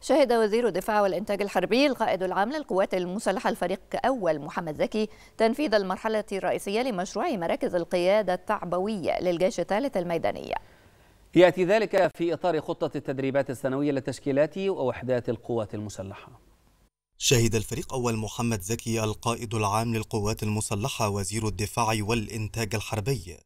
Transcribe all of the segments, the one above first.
شهد وزير الدفاع والإنتاج الحربي القائد العام للقوات المسلحة الفريق أول محمد زكي تنفيذ المرحلة الرئيسية لمشروع مراكز القيادة التعبوية للجيش الثالث الميداني. يأتي ذلك في إطار خطة التدريبات السنوية لتشكيلات ووحدات القوات المسلحة. شهد الفريق أول محمد زكي القائد العام للقوات المسلحة وزير الدفاع والإنتاج الحربي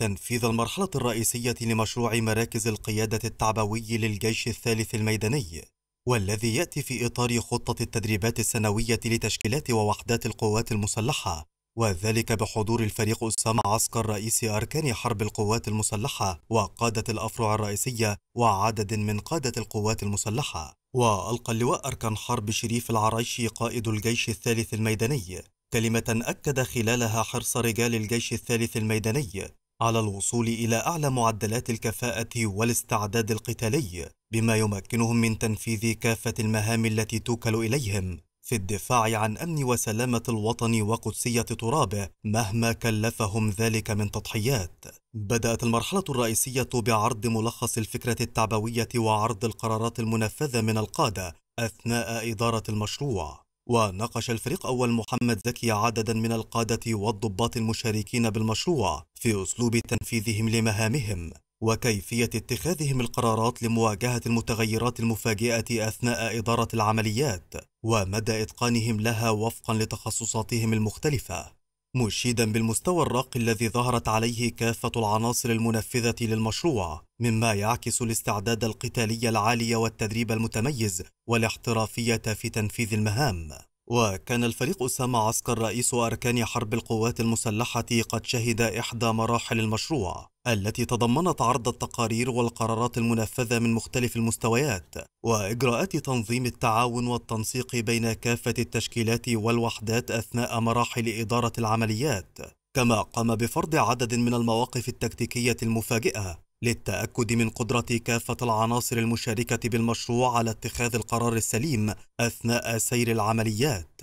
تنفيذ المرحلة الرئيسية لمشروع مراكز القيادة التعبوي للجيش الثالث الميداني، والذي يأتي في إطار خطة التدريبات السنوية لتشكيلات ووحدات القوات المسلحة، وذلك بحضور الفريق أسامة عسكر رئيس أركان حرب القوات المسلحة وقادة الأفرع الرئيسية وعدد من قادة القوات المسلحة. وألقى اللواء أركان حرب شريف العريشي قائد الجيش الثالث الميداني كلمة أكد خلالها حرص رجال الجيش الثالث الميداني على الوصول إلى أعلى معدلات الكفاءة والاستعداد القتالي، بما يمكنهم من تنفيذ كافة المهام التي توكل إليهم في الدفاع عن أمن وسلامة الوطن وقدسية ترابه مهما كلفهم ذلك من تضحيات. بدأت المرحلة الرئيسية بعرض ملخص الفكرة التعبوية وعرض القرارات المنفذة من القادة أثناء إدارة المشروع. وناقش الفريق أول محمد زكي عددا من القادة والضباط المشاركين بالمشروع في أسلوب تنفيذهم لمهامهم وكيفية اتخاذهم القرارات لمواجهة المتغيرات المفاجئة أثناء إدارة العمليات ومدى إتقانهم لها وفقا لتخصصاتهم المختلفة، مشيدا بالمستوى الراقي الذي ظهرت عليه كافة العناصر المنفذة للمشروع، مما يعكس الاستعداد القتالي العالي والتدريب المتميز والاحترافية في تنفيذ المهام. وكان الفريق أسامة عسكر رئيس أركان حرب القوات المسلحة قد شهد إحدى مراحل المشروع التي تضمنت عرض التقارير والقرارات المنفذة من مختلف المستويات وإجراءات تنظيم التعاون والتنسيق بين كافة التشكيلات والوحدات أثناء مراحل إدارة العمليات، كما قام بفرض عدد من المواقف التكتيكية المفاجئة للتأكد من قدرة كافة العناصر المشاركة بالمشروع على اتخاذ القرار السليم أثناء سير العمليات.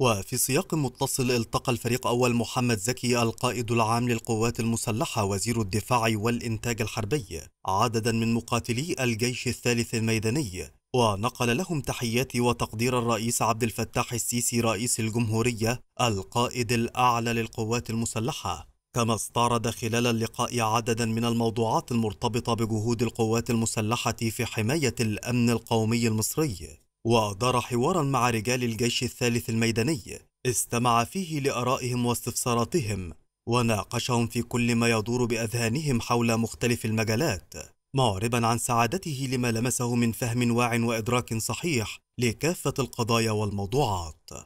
وفي سياق متصل التقى الفريق أول محمد زكي القائد العام للقوات المسلحة وزير الدفاع والإنتاج الحربي عددا من مقاتلي الجيش الثالث الميداني ونقل لهم تحيات وتقدير الرئيس عبد الفتاح السيسي رئيس الجمهورية القائد الأعلى للقوات المسلحة، كما استعرض خلال اللقاء عددا من الموضوعات المرتبطة بجهود القوات المسلحة في حماية الأمن القومي المصري. وأدار حوارا مع رجال الجيش الثالث الميداني استمع فيه لآرائهم واستفساراتهم وناقشهم في كل ما يدور بأذهانهم حول مختلف المجالات، معربا عن سعادته لما لمسه من فهم واع وإدراك صحيح لكافة القضايا والموضوعات.